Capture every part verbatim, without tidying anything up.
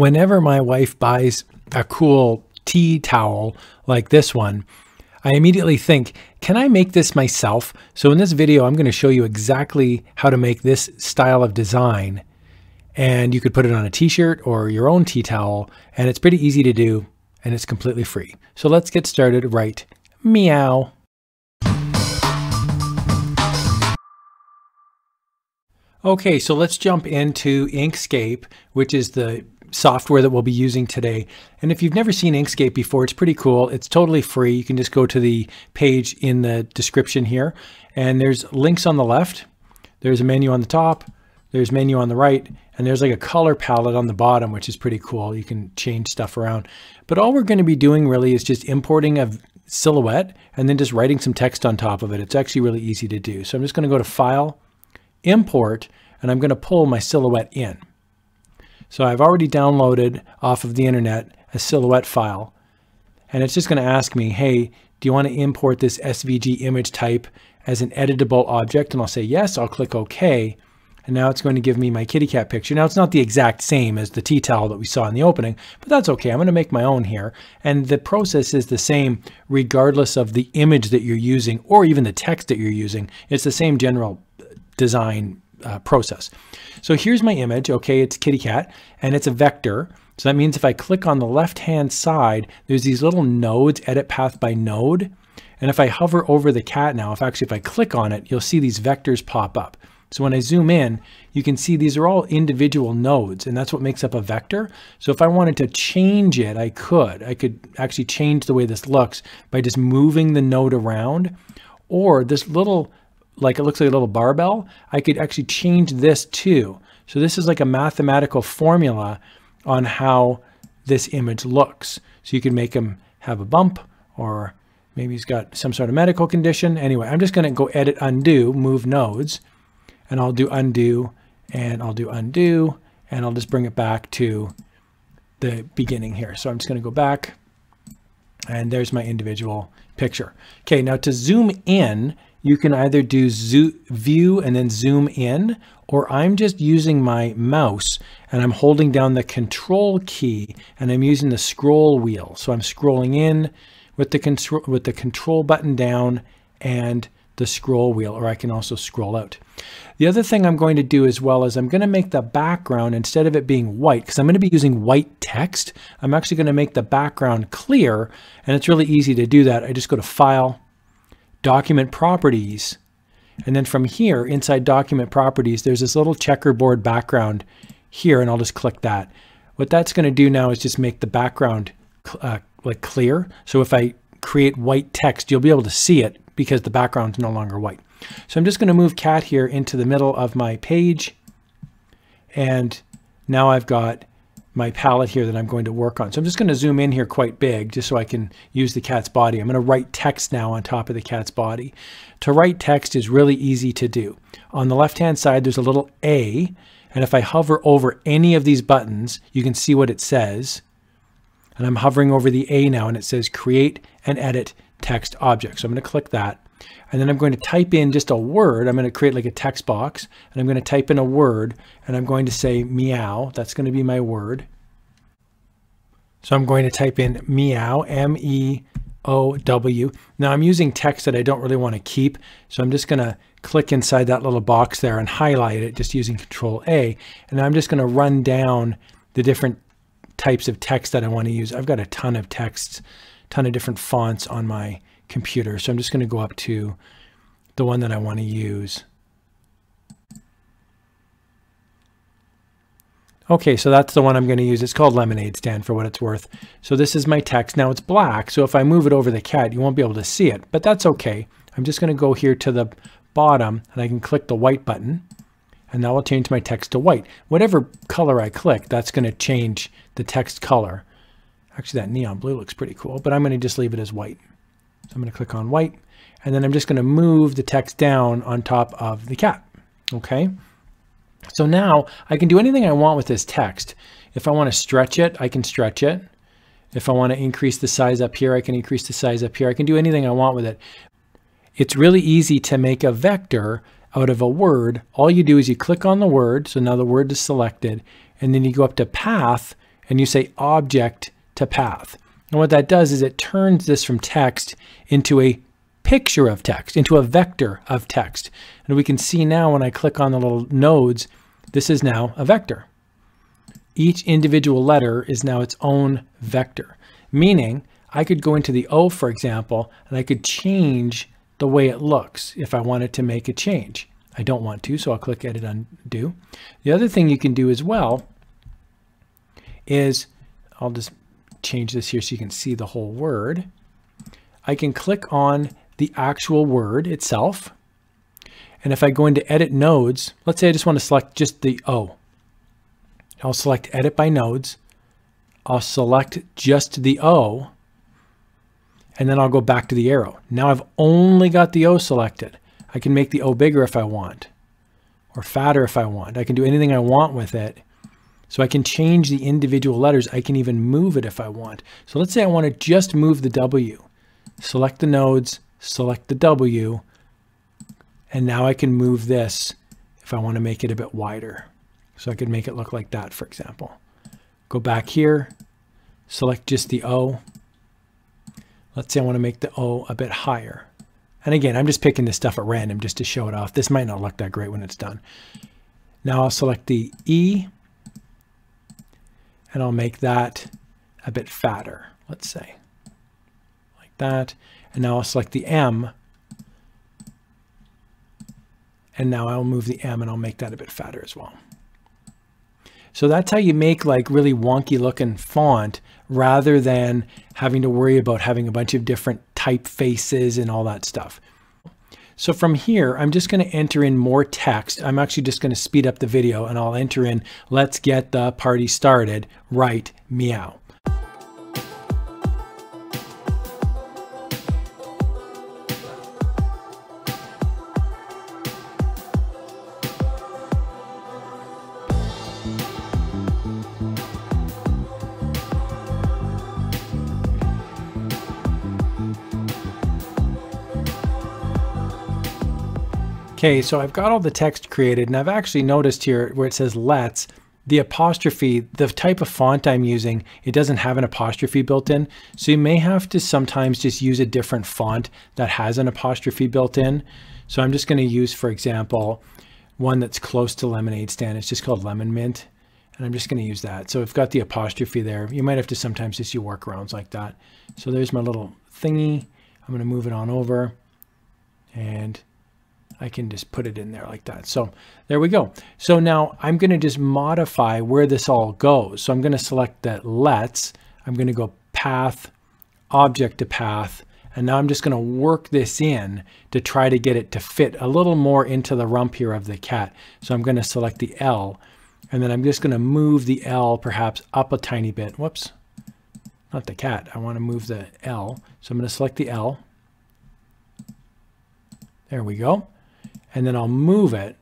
whenever my wife buys a cool tea towel like this one, I immediately think, can I make this myself? So in this video, I'm going to show you exactly how to make this style of design. And you could put it on a t-shirt or your own tea towel, and it's pretty easy to do, and it's completely free. So let's get started right meow. Okay, so let's jump into Inkscape, which is the software that we'll be using today. And if you've never seen Inkscape before, it's pretty cool. It's totally free. You can just go to the page in the description here, and there's links on the left. There's a menu on the top. There's menu on the right, and there's like a color palette on the bottom, which is pretty cool. You can change stuff around. But all we're going to be doing really is just importing a silhouette and then just writing some text on top of it. It's actually really easy to do. So I'm just going to go to File, Import, and I'm going to pull my silhouette in. So I've already downloaded off of the internet a silhouette file, and it's just going to ask me, hey, do you want to import this S V G image type as an editable object? And I'll say yes. I'll click OK. And now it's going to give me my kitty cat picture. Now it's not the exact same as the tea towel that we saw in the opening, but that's okay. I'm going to make my own here. And the process is the same regardless of the image that you're using or even the text that you're using. It's the same general design uh, process. So here's my image. Okay, it's kitty cat and it's a vector. So that means if I click on the left-hand side, there's these little nodes, edit path by node. And if I hover over the cat now, if actually if I click on it, you'll see these vectors pop up. So when I zoom in, you can see these are all individual nodes, and that's what makes up a vector. So if I wanted to change it, I could. I could actually change the way this looks by just moving the node around, or this little, like it looks like a little barbell, I could actually change this too. So this is like a mathematical formula on how this image looks. So you can make him have a bump, or maybe he's got some sort of medical condition. Anyway, I'm just gonna go edit, undo, move nodes. And I'll do undo, and I'll do undo, and I'll just bring it back to the beginning here. So I'm just gonna go back, and there's my individual picture. Okay, now to zoom in, you can either do zoom, view and then zoom in, or I'm just using my mouse, and I'm holding down the control key, and I'm using the scroll wheel. So I'm scrolling in with the, control, with the control button down, and the scroll wheel, or I can also scroll out. The other thing I'm going to do as well is I'm going to make the background, instead of it being white, because I'm going to be using white text, I'm actually going to make the background clear, and it's really easy to do that. I just go to File, Document Properties, and then from here, inside Document Properties, there's this little checkerboard background here, and I'll just click that. What that's going to do now is just make the background uh, like clear, so if I create white text, you'll be able to see it, because the background's no longer white. So I'm just going to move cat here into the middle of my page. And now I've got my palette here that I'm going to work on. So I'm just going to zoom in here quite big just so I can use the cat's body. I'm going to write text now on top of the cat's body. To write text is really easy to do. On the left-hand side, there's a little A. And if I hover over any of these buttons, you can see what it says. And I'm hovering over the A now, and it says create and edit text object. So I'm going to click that, and then I'm going to type in just a word. I'm going to create like a text box, and I'm going to type in a word, and I'm going to say meow. That's going to be my word. So I'm going to type in meow, M E O W. Now I'm using text that I don't really want to keep, so I'm just going to click inside that little box there and highlight it just using Control A, and I'm just going to run down the different types of text that I want to use. I've got a ton of texts, ton of different fonts on my computer. So I'm just going to go up to the one that I want to use. Okay, so that's the one I'm going to use. It's called Lemonade Stand for what it's worth. So this is my text. Now it's black, so if I move it over the cat, you won't be able to see it, but that's okay. I'm just going to go here to the bottom, and I can click the white button, and that will change my text to white. Whatever color I click, that's going to change the text color. Actually, that neon blue looks pretty cool, but I'm going to just leave it as white. So I'm going to click on white, and then I'm just going to move the text down on top of the cat. Okay, so now I can do anything I want with this text. If I want to stretch it, I can stretch it. If I want to increase the size up here, I can increase the size up here. I can do anything I want with it. It's really easy to make a vector out of a word. All you do is you click on the word, so now the word is selected, and then you go up to Path, and you say object to path. And what that does is it turns this from text into a picture of text, into a vector of text. And we can see now when I click on the little nodes, this is now a vector. Each individual letter is now its own vector, meaning I could go into the O, for example, and I could change the way it looks if I wanted to make a change. I don't want to, so I'll click Edit Undo. The other thing you can do as well is, I'll just change this here so you can see the whole word. I can click on the actual word itself. And if I go into Edit Nodes, let's say I just want to select just the O. I'll select Edit by Nodes. I'll select just the O. And then I'll go back to the arrow. Now I've only got the O selected. I can make the O bigger if I want, or fatter if I want. I can do anything I want with it. So I can change the individual letters. I can even move it if I want. So let's say I want to just move the W. Select the nodes, select the W, and now I can move this if I want to make it a bit wider. So I could make it look like that, for example. Go back here, select just the O. Let's say I want to make the O a bit higher. And again, I'm just picking this stuff at random just to show it off. This might not look that great when it's done. Now I'll select the E, and I'll make that a bit fatter, let's say, like that. And now I'll select the M, and now I'll move the M and I'll make that a bit fatter as well. So that's how you make like really wonky looking font rather than having to worry about having a bunch of different typefaces and all that stuff. So from here, I'm just going to enter in more text. I'm actually just going to speed up the video and I'll enter in, let's get the party started, right, meow. Okay, so I've got all the text created, and I've actually noticed here where it says let's, the apostrophe, the type of font I'm using, it doesn't have an apostrophe built in. So you may have to sometimes just use a different font that has an apostrophe built in. So I'm just going to use, for example, one that's close to Lemonade Stand. It's just called Lemon Mint, and I'm just going to use that. So I've got the apostrophe there. You might have to sometimes just do workarounds like that. So there's my little thingy. I'm going to move it on over, and I can just put it in there like that. So there we go. So now I'm going to just modify where this all goes. So I'm going to select that let's, I'm going to go path, object to path, and now I'm just going to work this in to try to get it to fit a little more into the rump here of the cat. So I'm going to select the L, and then I'm just going to move the L perhaps up a tiny bit. Whoops, not the cat. I want to move the L. So I'm going to select the L. There we go. And then I'll move it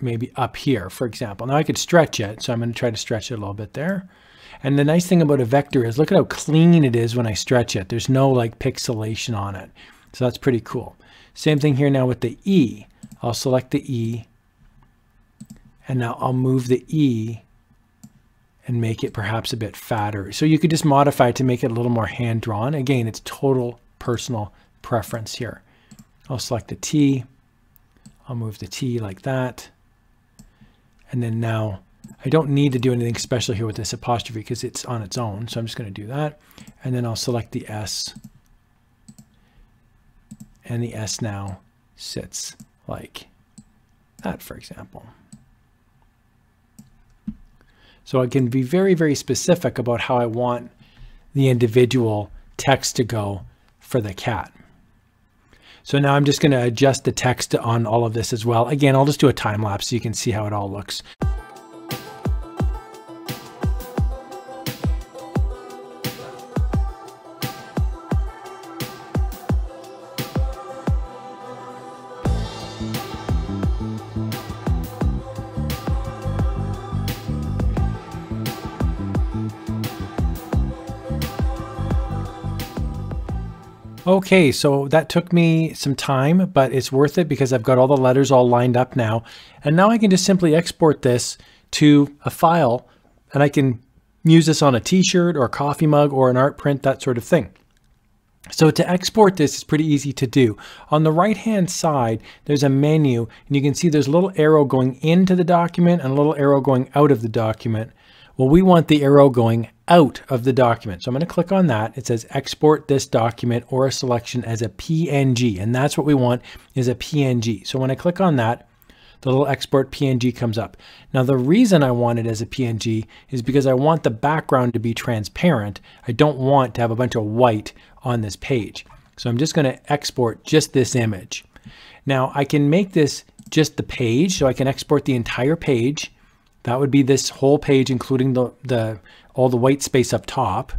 maybe up here, for example. Now I could stretch it, so I'm going to try to stretch it a little bit there. And the nice thing about a vector is look at how clean it is when I stretch it. There's no like pixelation on it. So that's pretty cool. Same thing here now with the E. I'll select the E, and now I'll move the E and make it perhaps a bit fatter. So you could just modify it to make it a little more hand-drawn. Again, it's total personal preference here. I'll select the T. I'll move the T like that. And then now I don't need to do anything special here with this apostrophe because it's on its own. So I'm just going to do that. And then I'll select the S. And the S now sits like that, for example. So I can be very, very specific about how I want the individual text to go for the cat. So now I'm just going to adjust the text on all of this as well. Again, I'll just do a time lapse so you can see how it all looks. Okay, so that took me some time, but it's worth it because I've got all the letters all lined up now. And now I can just simply export this to a file, and I can use this on a t-shirt or a coffee mug or an art print, that sort of thing. So to export this is pretty easy to do. On the right hand side, there's a menu, and you can see there's a little arrow going into the document and a little arrow going out of the document. Well, we want the arrow going out of the document. So I'm going to click on that. It says export this document or a selection as a P N G, and that's what we want, is a P N G. So when I click on that, the little export P N G comes up. Now the reason I want it as a P N G is because I want the background to be transparent. I don't want to have a bunch of white on this page. So I'm just going to export just this image. Now I can make this just the page, so I can export the entire page. That would be this whole page, including the, the all the white space up top.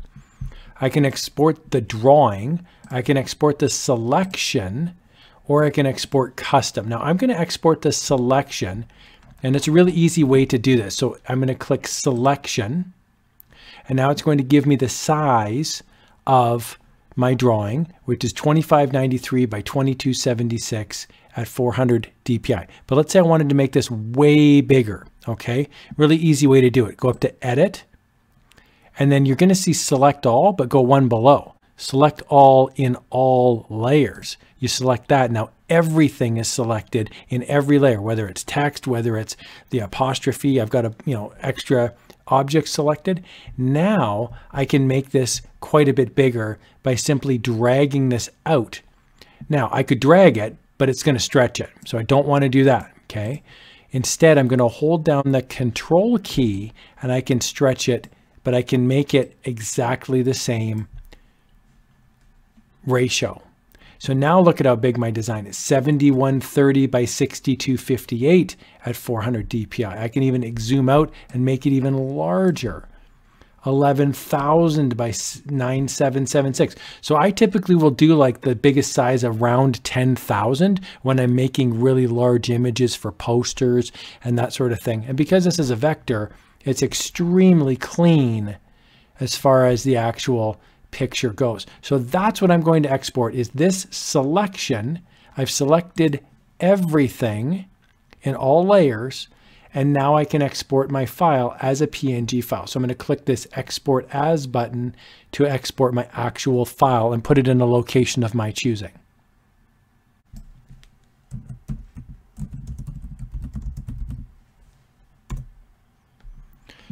I can export the drawing. I can export the selection, or I can export custom. Now I'm gonna export the selection, and it's a really easy way to do this. So I'm gonna click selection, and now it's going to give me the size of my drawing, which is twenty-five ninety-three by twenty-two seventy-six at four hundred D P I. But let's say I wanted to make this way bigger, okay? Really easy way to do it. Go up to edit, and then you're gonna see select all, but go one below. Select all in all layers. You select that. Now everything is selected in every layer, whether it's text, whether it's the apostrophe. I've got a, you know, extra object selected. Now I can make this quite a bit bigger by simply dragging this out. Now I could drag it, but it's going to stretch it. So I don't want to do that. Okay. Instead, I'm going to hold down the control key and I can stretch it, but I can make it exactly the same ratio. So now look at how big my design is, seventy-one thirty by sixty-two fifty-eight at four hundred D P I. I can even zoom out and make it even larger, eleven thousand by nine seven seven six. So I typically will do like the biggest size around ten thousand when I'm making really large images for posters and that sort of thing. And because this is a vector, it's extremely clean as far as the actual picture goes. So that's what I'm going to export, is this selection. I've selected everything in all layers, and now I can export my file as a P N G file. So I'm going to click this export as button to export my actual file and put it in a location of my choosing.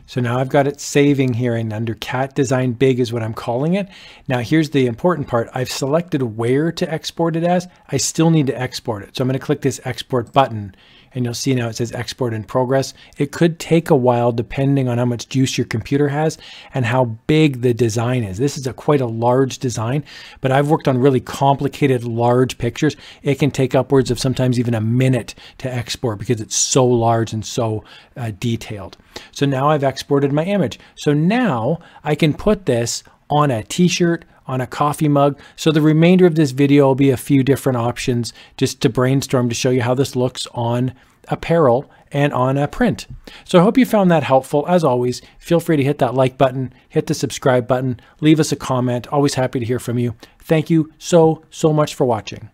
So now I've got it saving here, and under cat design big is what I'm calling it. Now here's the important part. I've selected where to export it as. I still need to export it. So I'm going to click this export button, and you'll see now it says export in progress. It could take a while depending on how much juice your computer has and how big the design is. This is a quite a large design, but I've worked on really complicated large pictures. It can take upwards of sometimes even a minute to export because it's so large and so uh, detailed. So now I've exported exported my image. So now I can put this on a t-shirt, on a coffee mug. So the remainder of this video will be a few different options just to brainstorm to show you how this looks on apparel and on a print. So I hope you found that helpful. As always, feel free to hit that like button, hit the subscribe button, leave us a comment. Always happy to hear from you. Thank you so, so much for watching.